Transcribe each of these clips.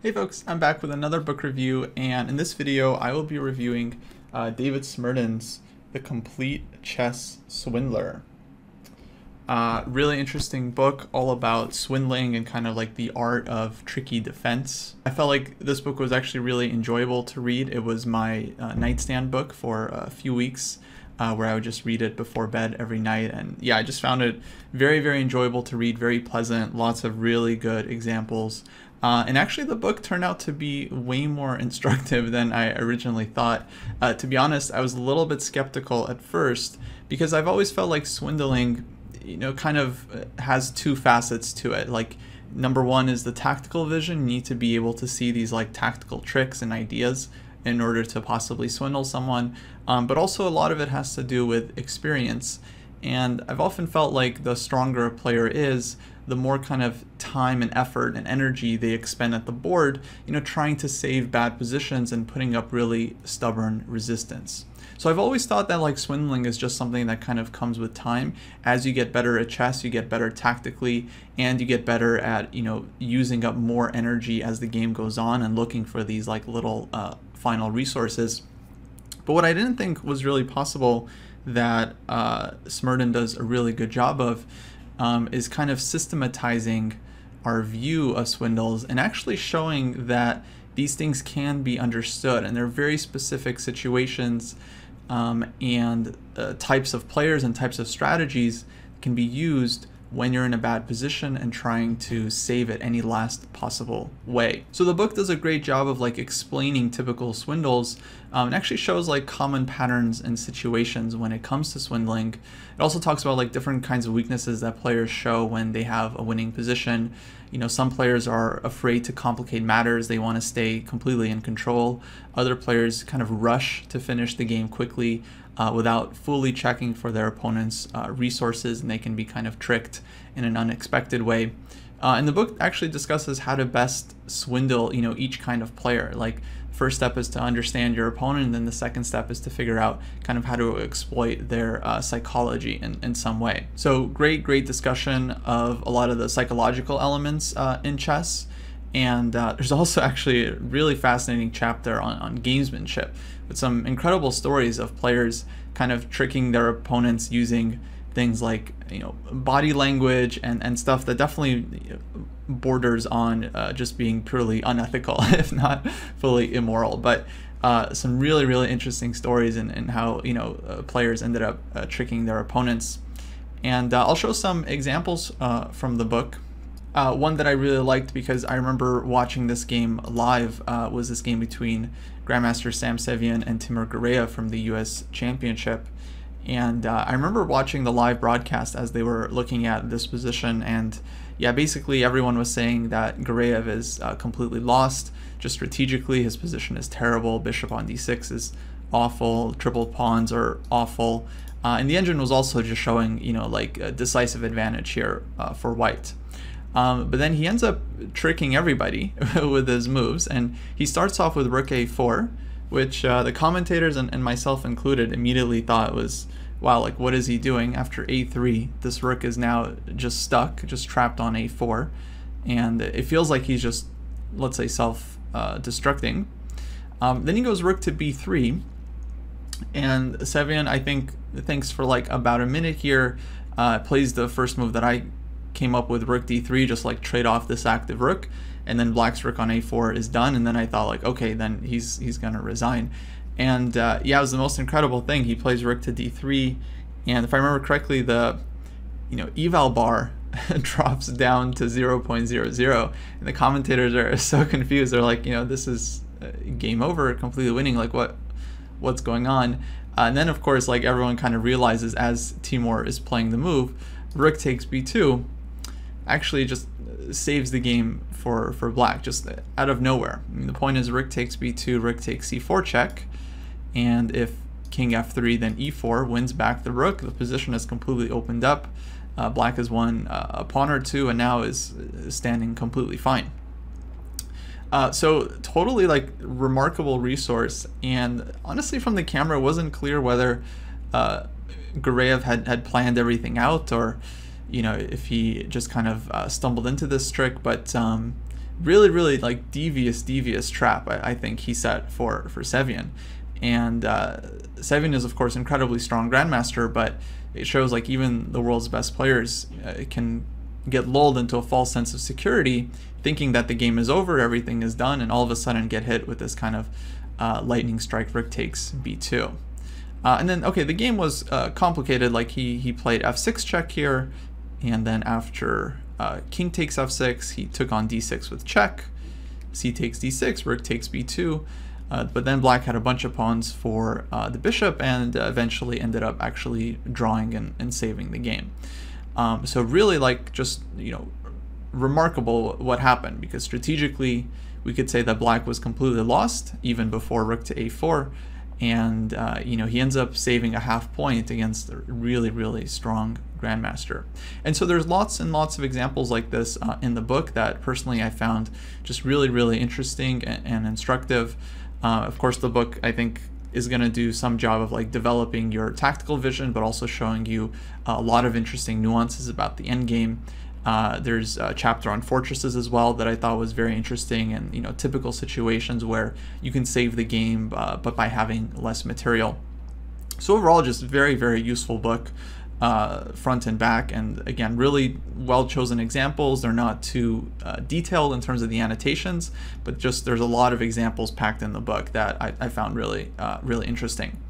Hey folks, I'm back with another book review, and in this video I will be reviewing David Smerdon's The Complete Chess Swindler. Really interesting book, all about swindling and kind of like the art of tricky defense. I felt like this book was actually really enjoyable to read. It was my nightstand book for a few weeks, where I would just read it before bed every night. And yeah, I just found it very, very enjoyable to read, very pleasant, lots of really good examples. And actually the book turned out to be way more instructive than I originally thought. To be honest, I was a little bit skeptical at first because I've always felt like swindling, you know, kind of has two facets to it. Like, number one is the tactical vision. You need to be able to see these like tactical tricks and ideas in order to possibly swindle someone. But also a lot of it has to do with experience. And I've often felt like the stronger a player is, the more kind of time and effort and energy they expend at the board, you know, trying to save bad positions and putting up really stubborn resistance. So I've always thought that like swindling is just something that kind of comes with time. As you get better at chess, you get better tactically, and you get better at, you know, using up more energy as the game goes on and looking for these like little final resources. But what I didn't think was really possible that Smerdon does a really good job of is kind of systematizing our view of swindles and actually showing that these things can be understood, and they're very specific situations and types of players and types of strategies can be used when you're in a bad position and trying to save it any last possible way. So the book does a great job of like explaining typical swindles and actually shows like common patterns and situations when it comes to swindling. It also talks about like different kinds of weaknesses that players show when they have a winning position. You know, some players are afraid to complicate matters. They want to stay completely in control. Other players kind of rush to finish the game quickly without fully checking for their opponent's resources, and they can be kind of tricked in an unexpected way. And the book actually discusses how to best swindle, you know, each kind of player. Like, first step is to understand your opponent, and then the second step is to figure out kind of how to exploit their psychology in some way. So great discussion of a lot of the psychological elements in chess. And there's also actually a really fascinating chapter on gamesmanship, with some incredible stories of players kind of tricking their opponents using things like, you know, body language and stuff that definitely borders on just being purely unethical, if not fully immoral. But some really interesting stories in how, you know, players ended up tricking their opponents. And I'll show some examples from the book. One that I really liked, because I remember watching this game live, was this game between Grandmaster Sam Sevian and Timur Gareyev from the US Championship. And I remember watching the live broadcast as they were looking at this position, and yeah, basically everyone was saying that Gareyev is completely lost. Just strategically, his position is terrible. Bishop on d6 is awful. Triple pawns are awful. And the engine was also just showing, you know, like a decisive advantage here for white. But then he ends up tricking everybody with his moves, and he starts off with rook a4, which the commentators and myself included immediately thought was, wow, like what is he doing? After a3, this rook is now just stuck, just trapped on a4, and it feels like he's just, let's say, self-destructing. Then he goes rook to b3, and Sevian, I think, thinks for like about a minute here, plays the first move that I came up with, rook d3, just like trade off this active rook, and then black's rook on a4 is done. And then I thought like, okay, then he's gonna resign. And yeah, it was the most incredible thing. He plays rook to d3, and if I remember correctly, the, you know, eval bar drops down to 0.00, and the commentators are so confused. They're like, you know, this is game over, completely winning, like what's going on? And then of course, like everyone kind of realizes as Timur is playing the move, rook takes b2, actually just saves the game for black, just out of nowhere. I mean, the point is rook takes b2, rook takes c4 check, and if king f3, then e4 wins back the rook. The position is completely opened up. Black has won a pawn or two, and now is standing completely fine. So totally like remarkable resource, and honestly from the camera it wasn't clear whether Gareyev had planned everything out, or, you know, if he just kind of stumbled into this trick, but really like devious trap I think he set for Sevian. And Sevian is of course incredibly strong grandmaster, but it shows like even the world's best players can get lulled into a false sense of security, thinking that the game is over, everything is done, and all of a sudden get hit with this kind of lightning strike, rook takes b2. And then, okay, the game was complicated. Like he played f6 check here, and then after king takes f6, he took on d6 with check, c takes d6, rook takes b2. But then black had a bunch of pawns for the bishop, and eventually ended up actually drawing and saving the game. So really, like, just, you know, remarkable what happened, because strategically we could say that black was completely lost even before rook to a4, and you know, he ends up saving a half point against a really strong grandmaster. And so there's lots and lots of examples like this in the book that personally I found just really interesting and instructive. Of course, the book, I think, is going to do some job of like developing your tactical vision, but also showing you a lot of interesting nuances about the endgame. There's a chapter on fortresses as well that I thought was very interesting, and, you know, typical situations where you can save the game but by having less material. So overall, just very useful book, front and back, and again, really well chosen examples. They're not too detailed in terms of the annotations, but just there's a lot of examples packed in the book that I found really interesting.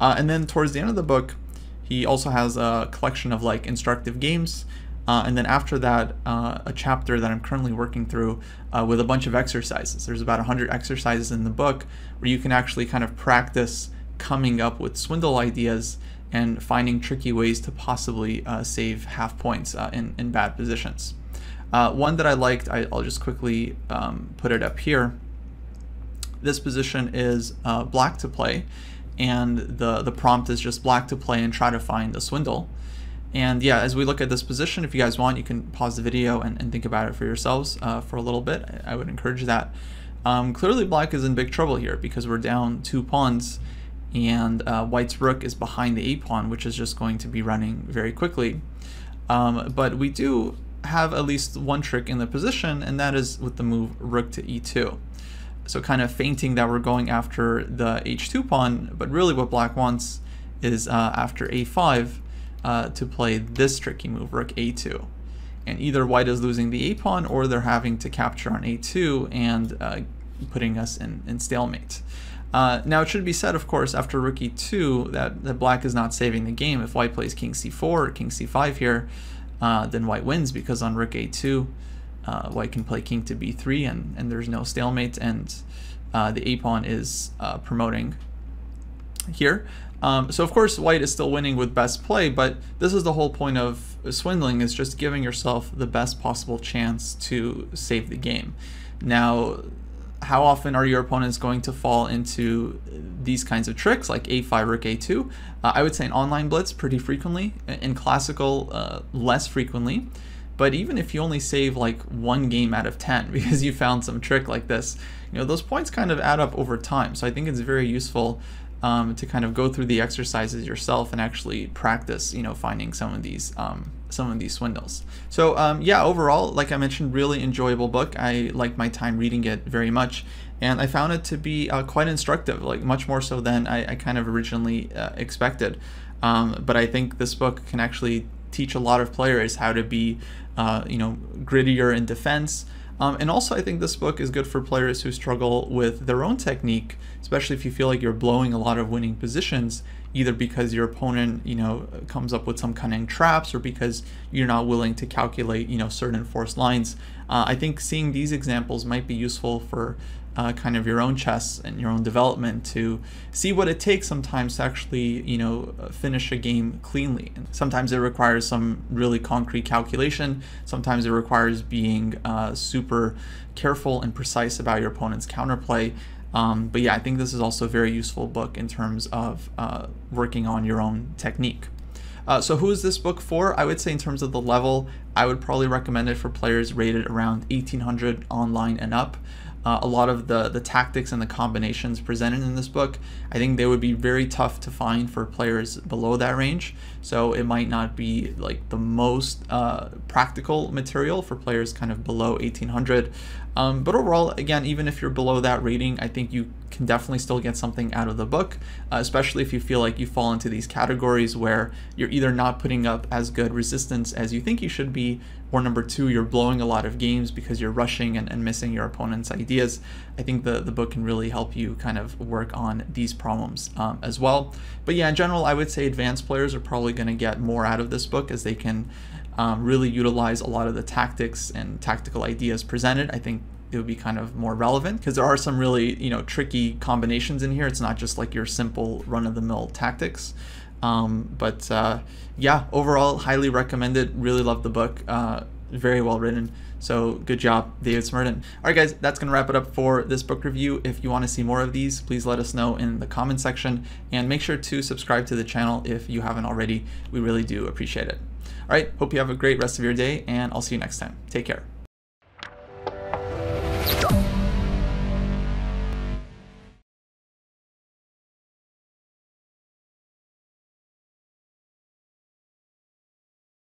And then towards the end of the book, he also has a collection of like instructive games. And then after that, a chapter that I'm currently working through with a bunch of exercises. There's about 100 exercises in the book where you can actually kind of practice coming up with swindle ideas and finding tricky ways to possibly save half points in bad positions. One that I liked, I'll just quickly put it up here. This position is black to play, and the prompt is just black to play and try to find a swindle. And yeah, as we look at this position, if you guys want, you can pause the video and think about it for yourselves for a little bit. I would encourage that. Clearly black is in big trouble here because we're down 2 pawns, and white's rook is behind the a-pawn, which is just going to be running very quickly. But we do have at least one trick in the position, and that is with the move rook to e2. So kind of feinting that we're going after the h2 pawn, but really what black wants is after a5, to play this tricky move, rook a2. And either white is losing the a pawn, or they're having to capture on a2 and putting us in stalemate. Now it should be said, of course, after rook e2, that black is not saving the game. If white plays king c4 or king c5 here, then white wins, because on rook a2, white can play king to b3, and there's no stalemate, and the a pawn is promoting here. So of course white is still winning with best play, but this is the whole point of swindling, is just giving yourself the best possible chance to save the game. Now, how often are your opponents going to fall into these kinds of tricks like a5, rook a2? I would say in online blitz pretty frequently, in classical less frequently. But even if you only save like 1 game out of 10 because you found some trick like this, you know, those points kind of add up over time. So I think it's very useful to kind of go through the exercises yourself and actually practice, you know, finding some of these swindles. So yeah, overall, like I mentioned, really enjoyable book. I liked my time reading it very much, and I found it to be quite instructive, like much more so than I kind of originally expected. But I think this book can actually teach a lot of players how to be, you know, grittier in defense. And also, I think this book is good for players who struggle with their own technique, especially if you feel like you're blowing a lot of winning positions, either because your opponent, you know, comes up with some cunning traps, or because you're not willing to calculate, you know, certain forced lines. I think seeing these examples might be useful for kind of your own chess and your own development, to see what it takes sometimes to actually, you know, finish a game cleanly. And sometimes it requires some really concrete calculation. Sometimes it requires being super careful and precise about your opponent's counterplay. But yeah, I think this is also a very useful book in terms of working on your own technique. So who is this book for? I would say in terms of the level, I would probably recommend it for players rated around 1800 online and up. a lot of the tactics and the combinations presented in this book, I think they would be very tough to find for players below that range. So it might not be like the most practical material for players kind of below 1800. But overall, again, even if you're below that rating, I think you can definitely still get something out of the book, especially if you feel like you fall into these categories where you're either not putting up as good resistance as you think you should be, or number two, you're blowing a lot of games because you're rushing and missing your opponent's ideas. I think the book can really help you kind of work on these problems as well. But yeah, in general, I would say advanced players are probably going to get more out of this book as they can really utilize a lot of the tactics and tactical ideas presented. I think it would be kind of more relevant because there are some really, you know, tricky combinations in here. It's not just like your simple run-of-the-mill tactics. Yeah, overall, highly recommended. Really love the book. Very well written. So good job, David Smerdon. All right, guys, that's going to wrap it up for this book review. If you want to see more of these, please let us know in the comment section, and make sure to subscribe to the channel if you haven't already. We really do appreciate it. All right, hope you have a great rest of your day, and I'll see you next time. Take care.